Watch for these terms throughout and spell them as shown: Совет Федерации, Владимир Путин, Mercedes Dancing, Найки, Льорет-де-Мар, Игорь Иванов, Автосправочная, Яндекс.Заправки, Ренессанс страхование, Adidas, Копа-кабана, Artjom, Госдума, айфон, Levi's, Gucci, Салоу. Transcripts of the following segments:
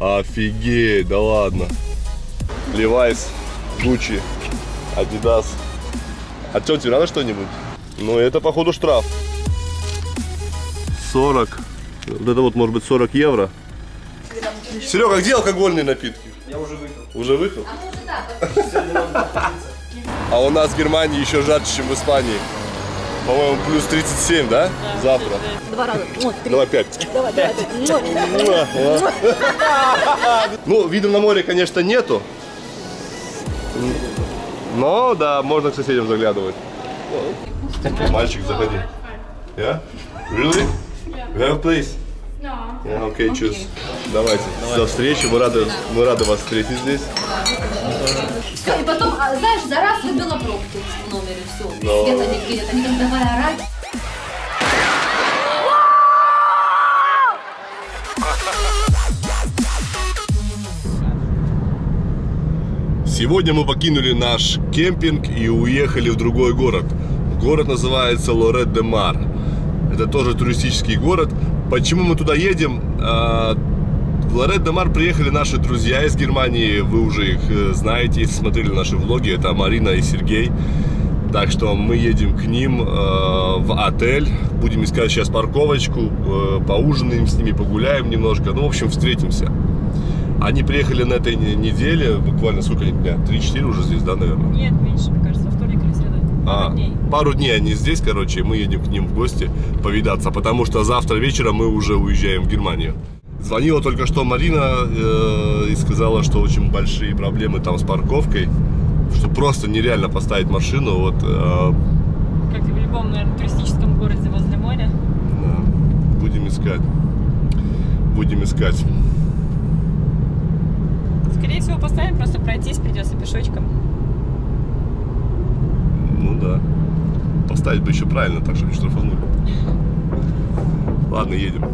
Офигеть, да ладно. Levi's, Gucci, Adidas. А что, тебе надо что-нибудь? Ну, это, походу, штраф. 40. Вот это вот, может быть, 40 евро. Серега, где алкогольные напитки? Я уже выпил. Уже выпил? А мы уже, да. А у нас в Германии еще жарче, чем в Испании. По-моему, плюс 37, да? Да. Завтра. Два раза. Вот, давай 5. Давай, 5. Ну, видов на море, конечно, нету. Но, да, можно к соседям заглядывать. Мальчик, заходи. Yeah? Really? We have a place? No. Yeah, okay, choose. Давайте. Давай. До встречи. Мы рады вас встретить здесь. Все, и потом, знаешь, за раз выбила пробки в номере. Все. No. Света не видят. Они там давай орать. Сегодня мы покинули наш кемпинг и уехали в другой город. Город называется Льорет-де-Мар. Это тоже туристический город. Почему мы туда едем? В Льорет-де-Мар приехали наши друзья из Германии. Вы уже их знаете, если смотрели наши влоги. Это Марина и Сергей. Так что мы едем к ним в отель. Будем искать сейчас парковочку. Поужинаем с ними, погуляем немножко. Ну, в общем, встретимся. Они приехали на этой неделе, буквально сколько дня? 3-4 уже здесь, да, наверное? Нет, меньше, мне кажется, во вторник или среда. Пару дней они здесь, короче, и мы едем к ним в гости повидаться, потому что завтра вечером мы уже уезжаем в Германию. Звонила только что Марина и сказала, что очень большие проблемы там с парковкой, что просто нереально поставить машину, вот. Как и в любом, наверное, туристическом городе возле моря. Да. Будем искать. Будем искать. Скорее всего, поставим, просто пройтись придется пешочком. Ну да. Поставить бы еще правильно, так чтобы не штрафанули. Ладно, едем.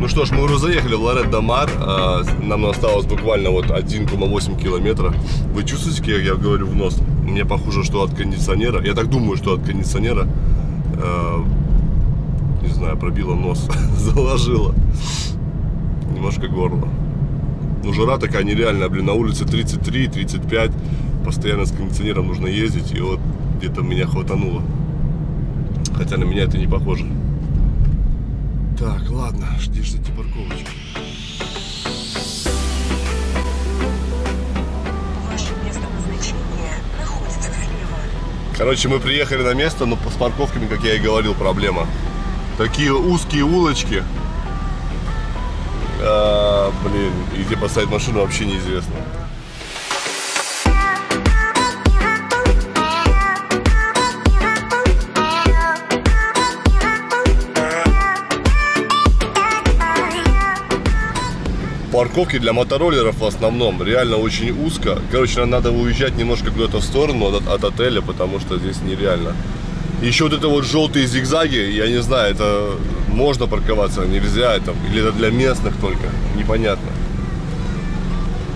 Ну что ж, мы уже заехали в Льорет-де-Мар. Нам осталось буквально вот 1,8 километра. Вы чувствуете, как я говорю в нос? Мне похоже, что от кондиционера. Я так думаю, что от кондиционера... Не знаю, пробила нос, заложила. Немножко горло. Ну, жара такая нереальная, блин, на улице 33, 35. Постоянно с кондиционером нужно ездить, и вот где-то меня хватануло. Хотя на меня это не похоже. Так, ладно, ждите парковочку. Ваше место назначения находится слева. Короче, мы приехали на место, но с парковками, как я и говорил, проблема. Такие узкие улочки. Блин, и где поставить машину вообще неизвестно. Парковки для мотороллеров в основном реально очень узко. Короче, надо уезжать немножко куда-то в сторону от отеля, потому что здесь нереально. Еще вот это вот желтые зигзаги, я не знаю, это можно парковаться, нельзя, это, или это для местных только, непонятно.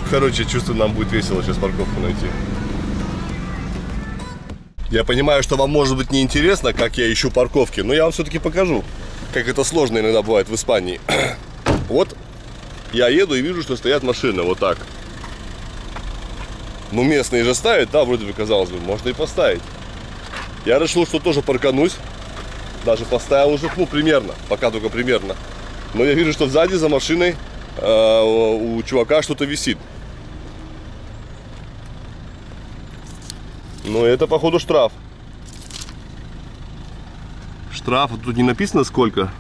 Короче, чувствую, нам будет весело сейчас парковку найти. Я понимаю, что вам может быть неинтересно, как я ищу парковки, но я вам все-таки покажу, как это сложно иногда бывает в Испании. Вот я еду и вижу, что стоят машины, вот так. Ну, местные же ставят, да, вроде бы, казалось бы, можно и поставить. Я решил, что тоже парканусь. Даже поставил уже, ну, примерно. Пока только примерно. Но я вижу, что сзади за машиной у чувака что-то висит. Но это, походу, штраф. Штраф. Тут не написано сколько.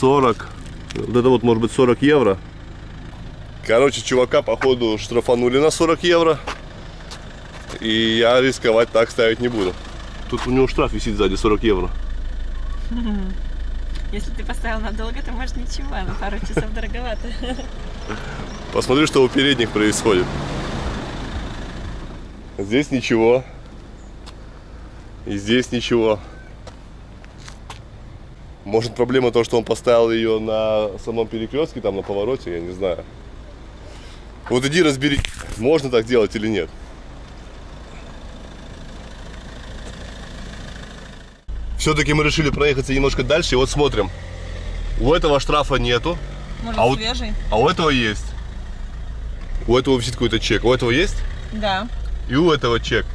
40. Вот это вот, может быть, 40 евро. Короче, чувака, походу, штрафанули на 40 евро. И я рисковать так ставить не буду. Тут у него штраф висит сзади, 40 евро. Если ты поставил надолго, то может ничего, на пару часов дороговато. Посмотри, что у передних происходит. Здесь ничего. И здесь ничего. Может, проблема то, что он поставил ее на самом перекрестке, там на повороте, я не знаю. Вот иди разбери, можно так делать или нет. Все-таки мы решили проехаться немножко дальше. И вот смотрим. У этого штрафа нету. Может, свежий? А у этого есть. У этого висит какой-то чек. У этого есть? Да. И у этого чек.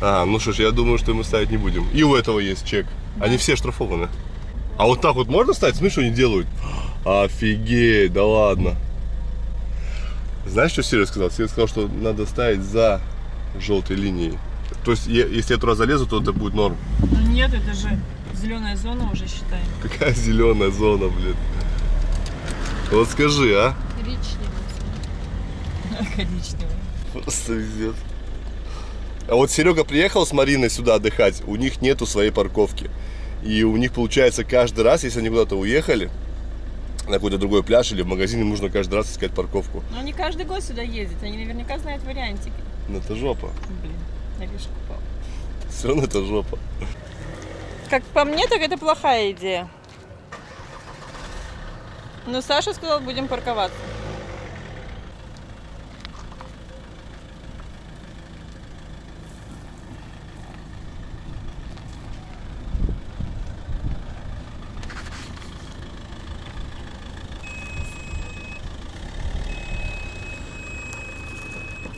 А, ну что ж, я думаю, что мы ставить не будем. И у этого есть чек. Да. Они все штрафованы. А вот так вот можно ставить? Смотри, что они делают. Офигеть, да ладно. Знаешь, что Серега сказал? Серега сказал, что надо ставить за желтой линией. То есть, если я туда залезу, то это будет норм. Ну нет, это же зеленая зона уже, считай. Какая зеленая зона, блин? Вот скажи, а? Коричневая. Коричневая. Просто везет. А вот Серега приехал с Мариной сюда отдыхать, у них нету своей парковки. И у них получается каждый раз, если они куда-то уехали, на какой-то другой пляж или в магазин, им нужно каждый раз искать парковку. Но они каждый год сюда ездят, они наверняка знают вариантики. Но это жопа. Блин, навешку упал. Все равно это жопа. Как по мне, так это плохая идея. Но Саша сказал, будем парковаться.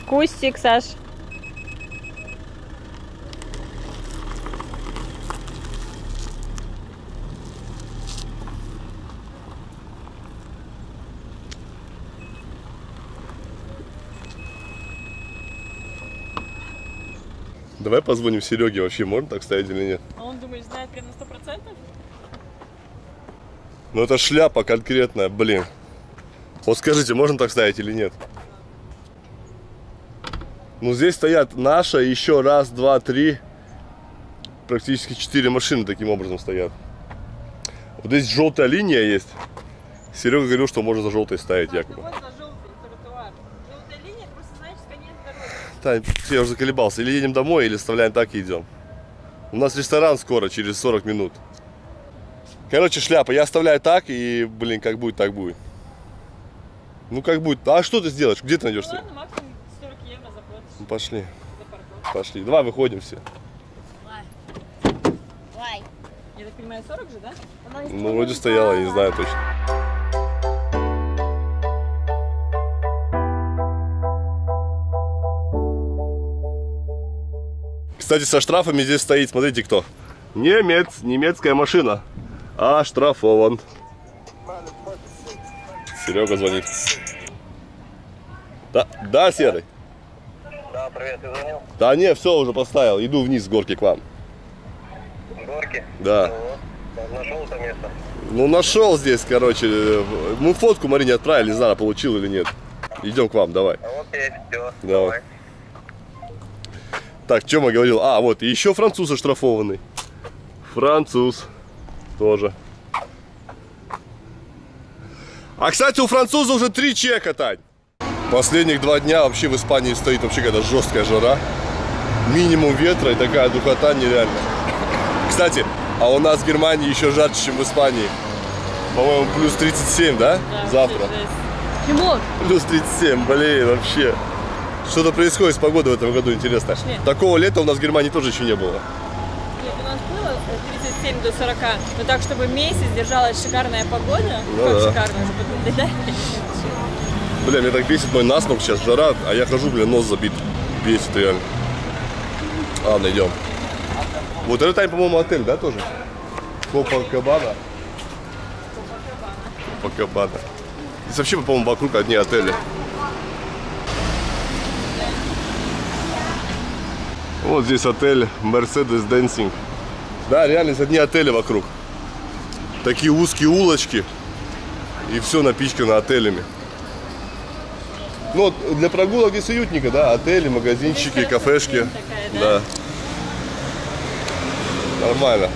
Кустик, Саш. Давай позвоним Сереге, вообще можно так ставить или нет? А он, думаешь, знает прям на 100%? Ну это шляпа конкретная, блин. Вот скажите, можно так ставить или нет? Ну, здесь стоят наша, еще раз, два, три, практически 4 машины таким образом стоят. Вот здесь желтая линия есть. Серега говорил, что можно за желтой ставить, да, якобы. Вот за желтый тротуар. Желтая линия просто значит конец дороги. Тань, я уже заколебался. Или едем домой, или оставляем так и идем. У нас ресторан скоро, через 40 минут. Короче, шляпа. Я оставляю так и, блин, как будет, так будет. Ну, как будет. А что ты сделаешь? Где ты найдешься? Пошли. Пошли. Давай выходим все. Давай. Я так понимаю, 40 же, да? Ну, вроде стояла, я не знаю точно. Кстати, со штрафами здесь стоит, смотрите, кто. Немец, немецкая машина. А штрафован. Серега звонит. Да, да, Серый. Да, привет, ты звонил? Да не, все, уже поставил. Иду вниз с горки к вам. Горки? Да. Ну, нашел это место? Ну, нашел здесь, короче. Мы фотку Марине отправили, не знаю, получил или нет. Идем к вам, давай. Окей, все, давай. Так, что я говорил? А, вот, еще француз оштрафованный. Француз тоже. А, кстати, у француза уже 3 чека, Тань. Последних 2 дня вообще в Испании стоит вообще какая-то жесткая жара. Минимум ветра и такая духота нереально. Кстати, а у нас в Германии еще жарче, чем в Испании. По-моему, плюс 37, да? Да, завтра. Плюс 37, блин, вообще. Что-то происходит с погодой в этом году, интересно. Нет. Такого лета у нас в Германии тоже еще не было. Нет, у нас было 37 до 40, но так, чтобы месяц держалась шикарная погода. Ну, как да. Шикарная, западная. Бля, меня так бесит мой насморк сейчас, жара, а я хожу, бля, нос забит. Бесит реально. Ладно, идем. Вот это, по-моему, отель, да, тоже? Копа-кабана. Копа-кабана. Здесь вообще, по-моему, вокруг одни отели. Вот здесь отель Mercedes Dancing. Да, реально, здесь одни отели вокруг. Такие узкие улочки. И все напичкано отелями. Ну, для прогулок здесь уютненько, да, отели, магазинчики, кафешки. Такая, да? Да. Нормально.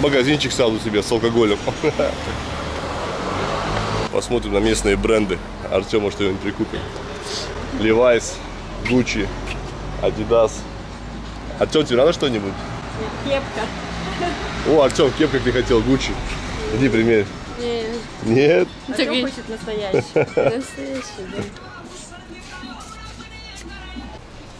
Магазинчик сразу себе с алкоголем. Посмотрим на местные бренды. Артема что-нибудь прикупим. Levi's, Gucci, Adidas. Артем, тебе надо что-нибудь? Кепка. О, Артем, кепка, как ты хотел, Gucci. Иди примерь. Нет? Артем хочет настоящий. Настоящий, да.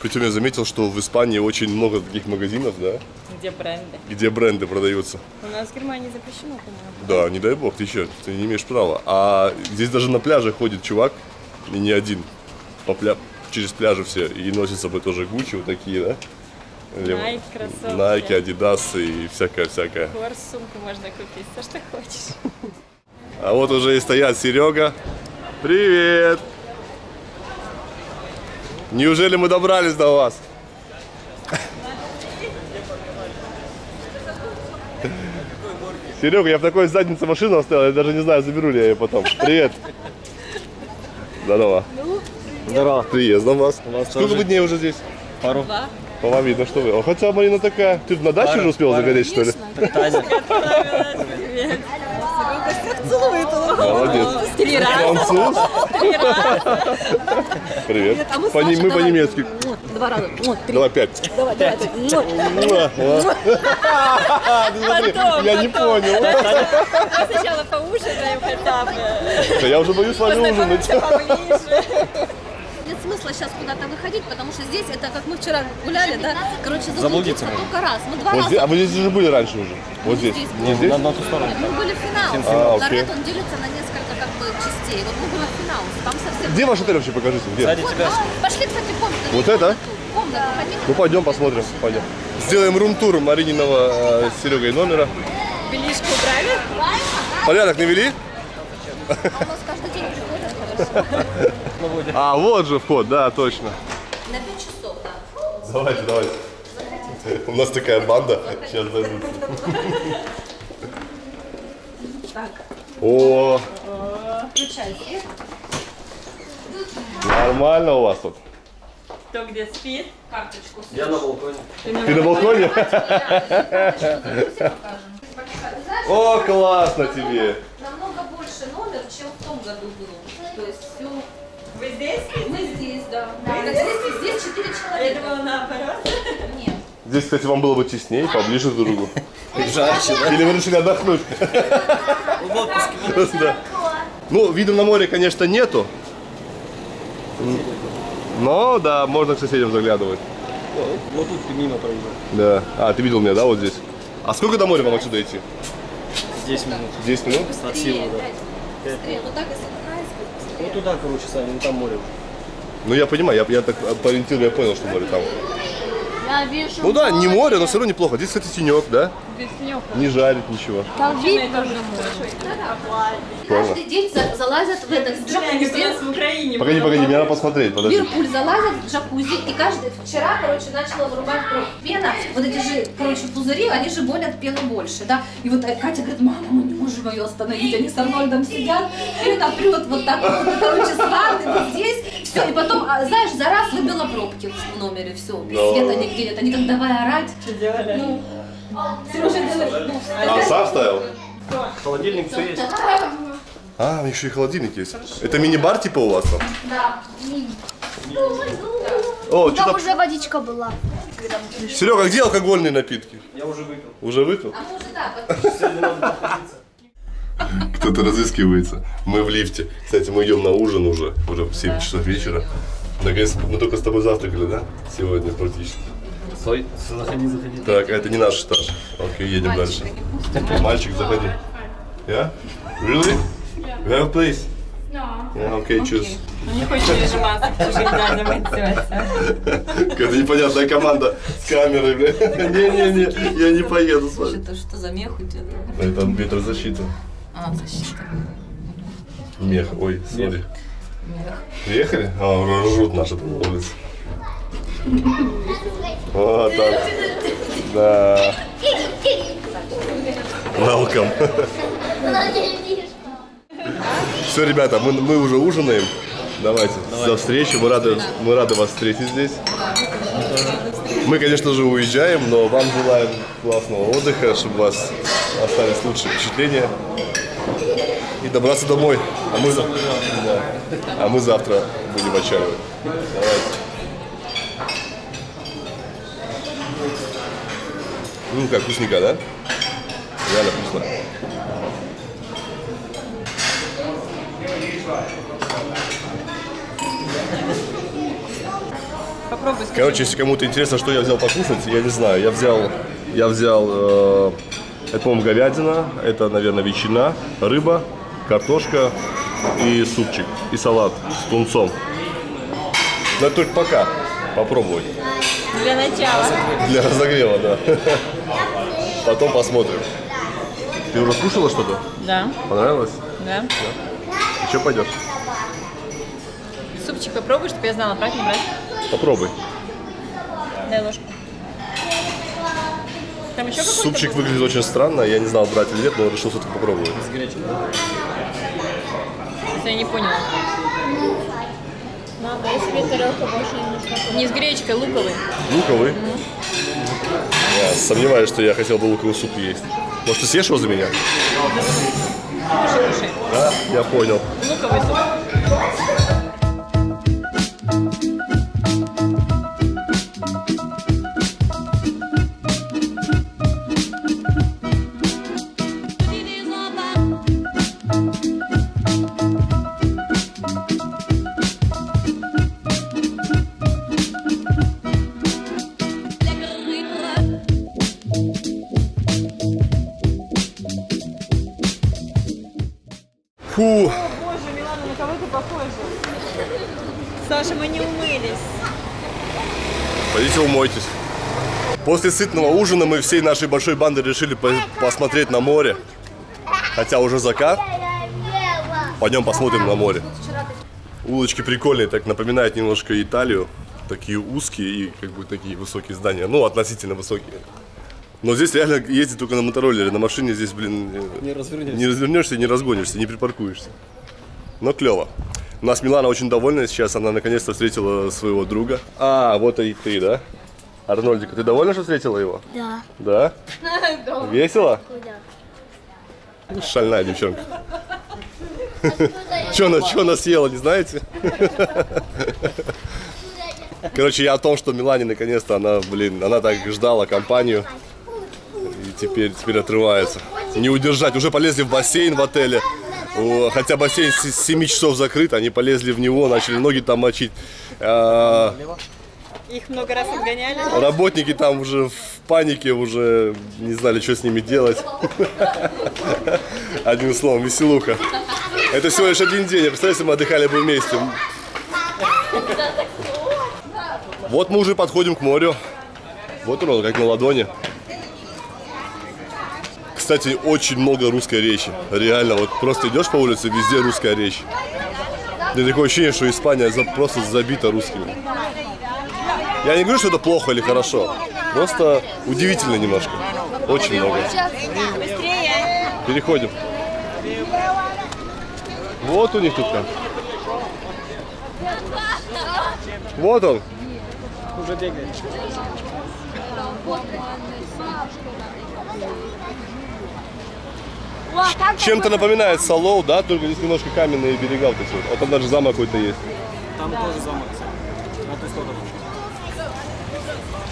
Причем я заметил, что в Испании очень много таких магазинов, да? Где бренды. Где бренды продаются. У нас в Германии запрещено, по-моему. Да, не дай бог, ты еще, ты не имеешь права. А здесь даже на пляже ходит чувак, и не один, через пляжи все, и носит с собой тоже Gucci, вот такие, да? Найки, кроссовки. Найки, Adidas и всякое-всякое. Сумку можно купить, все, что хочешь. А вот уже и стоят Серега. Привет! Неужели мы добрались до вас? Серега, я в такой заднице машину оставил, я даже не знаю, заберу ли я ее потом. Привет! Здорово! Здорово! Приездом вас! Сколько вы дней уже здесь? Пару. По вам видно, что вы. Хотя Марина такая. Ты на даче уже успела загореть, что ли? Целует он. Молодец. Три раза. Француз. Три раза. Привет. А мы по-немецки. Два раза. Давай пять. Давай, давай. Я не понял. Мы сначала поужинаем хотя бы. Я уже боюсь с вами ужинать. Нет смысла сейчас куда-то выходить, потому что здесь, это как мы вчера гуляли, да, короче, заблудиться только раз. Мы два раза. А вы здесь уже были раньше уже? Вот здесь? Не здесь? На ту сторону. Мы были в финал. Льорет, он делится на несколько как бы частей. Вот мы были в финал. Там совсем... Где ваш отель вообще, покажите? Где? Пошли, кстати, комнату. Вот это? Комната. Ну пойдем посмотрим. Пойдем. Сделаем рум-тур Марининого с Серегой номера. Белишку убрали? Порядок навели? А у нас каждый день приходят, хорошо. А, вот же вход, да, точно. На 5 часов, да. Давайте, давайте. У нас такая банда. Сейчас зайдут. Так. О. Включай свет. Нормально у вас тут. Кто где спит, карточку. Я на балконе. Ты на балконе? О, классно тебе. Намного больше номер, чем в том году было. То есть все. Вы здесь? Мы здесь, да. Здесь 4 человека. Я думала, наоборот. Нет. Здесь, кстати, вам было бы теснее, поближе друг к другу. Жарче, да? Или вы решили отдохнуть? В отпуске. Ну, вида на море, конечно, нету. Но, да, можно к соседям заглядывать. Вот тут мимо пройдет. Да. А, ты видел меня, да, вот здесь? А сколько до моря вам отсюда идти? 10 минут. 10 минут? От силы, да. Быстрее, вот так и вот туда, короче, Саня, ну там море. Ну я понимаю, я так по ориентиру я понял, что море там. Я вижу. Ну да, не море, но все равно неплохо. Здесь, кстати, тенек, да? Здесь тенек. Не жарит ничего. Там видно уже море. Каждый день залазят в этот джакузи. Погоди, мне надо посмотреть. В Ливерпуль залазят в джакузи, и каждый вчера, короче, начала вырубать пена. Вот эти же, короче, пузыри, они же болят пену больше, да? И вот Катя говорит, мама, мы не можем ее остановить, они с Арнольдом сидят, пена прет вот так вот, короче, сварный, здесь, все, и потом, знаешь, за раз выбила пробки в номере, все, без света нигде нет, они как давай орать. Что делали? Ну, Сережа говорит, ну, а сам ставил? Холодильник все есть. А, у них еще и холодильник есть. Хорошо. Это мини-бар типа у вас там? Да. О, там уже водичка была. Серега, где алкогольные напитки? Я уже выпил. Уже выпил? А мы уже да. Кто-то разыскивается. Мы в лифте. Кстати, мы идем на ужин уже. Уже в 7 часов вечера. Наконец, мы только с тобой завтракали, да? Сегодня практически. Стой, заходи. Так, а это не наш этаж. Окей, едем дальше. Мальчик, заходи. Я? Really? You have a place? No. Yeah, okay, choose. Не хочешь нажиматься, уже надо мыть. Какая-то непонятная команда с камерой, бля. Не-не-не, я не поеду с вами. Это что за мех у тебя? Это ветрозащита. А, защита. Мех, ой, смотри. Мех. Приехали? А, ржут наши на улице. Вот так. Да. Welcome. Все, ребята, мы уже ужинаем. Давайте, за встречу. Мы рады вас встретить здесь. Мы, конечно же, уезжаем, но вам желаем классного отдыха, чтобы у вас остались лучшие впечатления. И добраться домой. А мы завтра будем отчаливать. Давайте. Ну как, вкусненько, да? Реально вкусно. Попробуй. Короче, если кому-то интересно, что я взял покушать, я не знаю. Я взял это, по-моему, говядина, это, наверное, ветчина, рыба, картошка и супчик, и салат с тунцом. Да только пока. Попробуй. Для начала. Для разогрева, да. Потом посмотрим. Ты уже кушала что-то? Да. Понравилось? Да. И что пойдешь? Супчик попробуй, чтобы я знала, брать, не брать. Попробуй. Дай ложку. Там еще супчик выглядит очень странно, я не знал, брать или нет, но решил все-таки попробовать. С гречкой. Я не поняла. Мама, я себе тарелку больше не нужна. Не с гречкой, луковый. Луковый? Я сомневаюсь, что я хотел бы луковый суп есть. Может, ты съешь его за меня? Кушай. Да, я понял. Луковый суп. Фу. О, боже, Милана, на кого ты похожа? Саша, мы не умылись. Пойдите умойтесь. После сытного ужина мы всей нашей большой банды решили посмотреть на море. Хотя уже закат. Пойдем посмотрим на море. Улочки прикольные, так напоминают немножко Италию. Такие узкие и как бы такие высокие здания. Ну, относительно высокие. Но здесь реально ездить только на мотороллере, на машине здесь, блин, не развернешься, не разгонишься, не припаркуешься. Но клево. У нас Милана очень довольна сейчас, она наконец-то встретила своего друга. А, вот и ты, да? Арнольдик, ты довольна, что встретила его? Да. Да? Весело? Да. Шальная девчонка. Че она съела, не знаете? Короче, я о том, что Милане наконец-то она так ждала компанию. Теперь отрывается. Не удержать. Уже полезли в бассейн в отеле. Хотя бассейн с 7 часов закрыт, они полезли в него, начали ноги там мочить. Их много раз отгоняли. Работники там уже в панике, уже не знали, что с ними делать. Одним словом, веселуха. Это всего лишь один день. Представляете, мы отдыхали бы вместе. Вот мы уже подходим к морю. Вот оно, как на ладони. Кстати, очень много русской речи. Реально, вот просто идешь по улице, везде русская речь. У меня такое ощущение, что Испания просто забита русскими. Я не говорю, что это плохо или хорошо. Просто удивительно немножко. Очень много. Переходим. Вот у них тут как. Вот он. Уже бегает. Чем-то напоминает Салоу, да, только здесь немножко каменные берега. А там даже замок какой-то есть. Там тоже замок.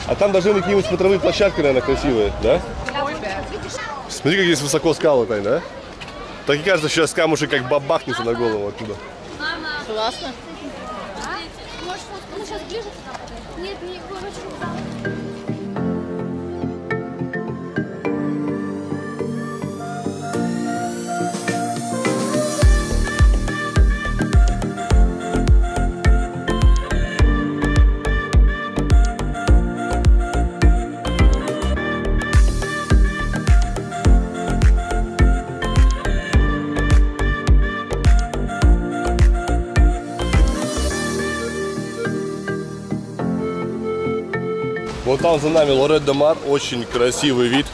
А там должны быть какие-нибудь смотровые площадки, наверное, красивые, да? Смотри, как здесь высоко скалы, Тань, да? Так и кажется, сейчас камушек как бабахнется на голову оттуда. Классно. Нет, не хочу. Вот там за нами Льорет-де-Мар, очень красивый вид.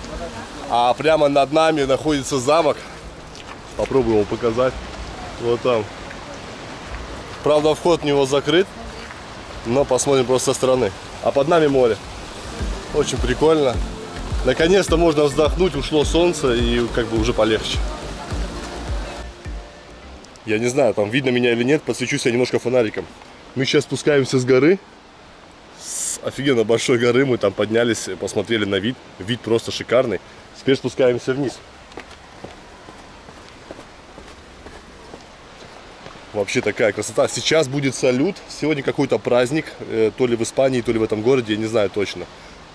А прямо над нами находится замок. Попробую его показать. Вот там. Правда, вход в него закрыт, но посмотрим просто со стороны. А под нами море. Очень прикольно. Наконец-то можно вздохнуть, ушло солнце и как бы уже полегче. Я не знаю, там видно меня или нет, подсвечу себя немножко фонариком. Мы сейчас спускаемся с горы. С офигенно большой горы мы там поднялись, посмотрели на вид. Вид просто шикарный. Теперь спускаемся вниз. Вообще такая красота. Сейчас будет салют. Сегодня какой-то праздник. То ли в Испании, то ли в этом городе, я не знаю точно.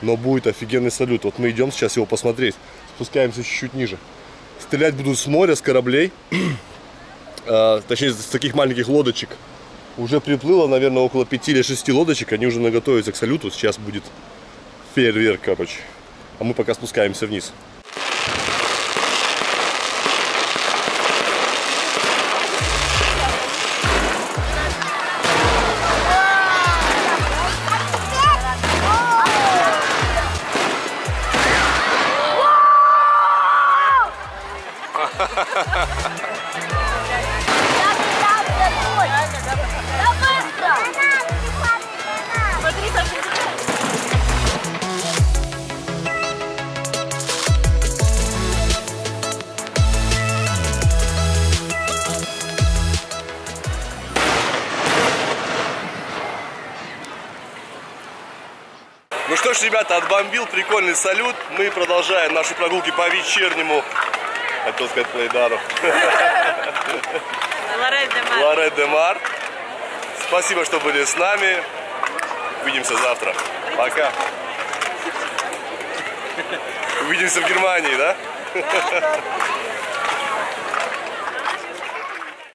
Но будет офигенный салют. Вот мы идем сейчас его посмотреть. Спускаемся чуть-чуть ниже. Стрелять будут с моря, с кораблей. Точнее, с таких маленьких лодочек. Уже приплыло, наверное, около 5 или 6 лодочек. Они уже наготовятся к салюту. Сейчас будет фейерверк, короче. А мы пока спускаемся вниз. Ну что ж, ребята, отбомбил прикольный салют. Мы продолжаем наши прогулки по вечернему, хотел сказать, Плейдару. Льорет-де-Мар. Спасибо, что были с нами. Увидимся завтра. Пока. Увидимся в Германии, да?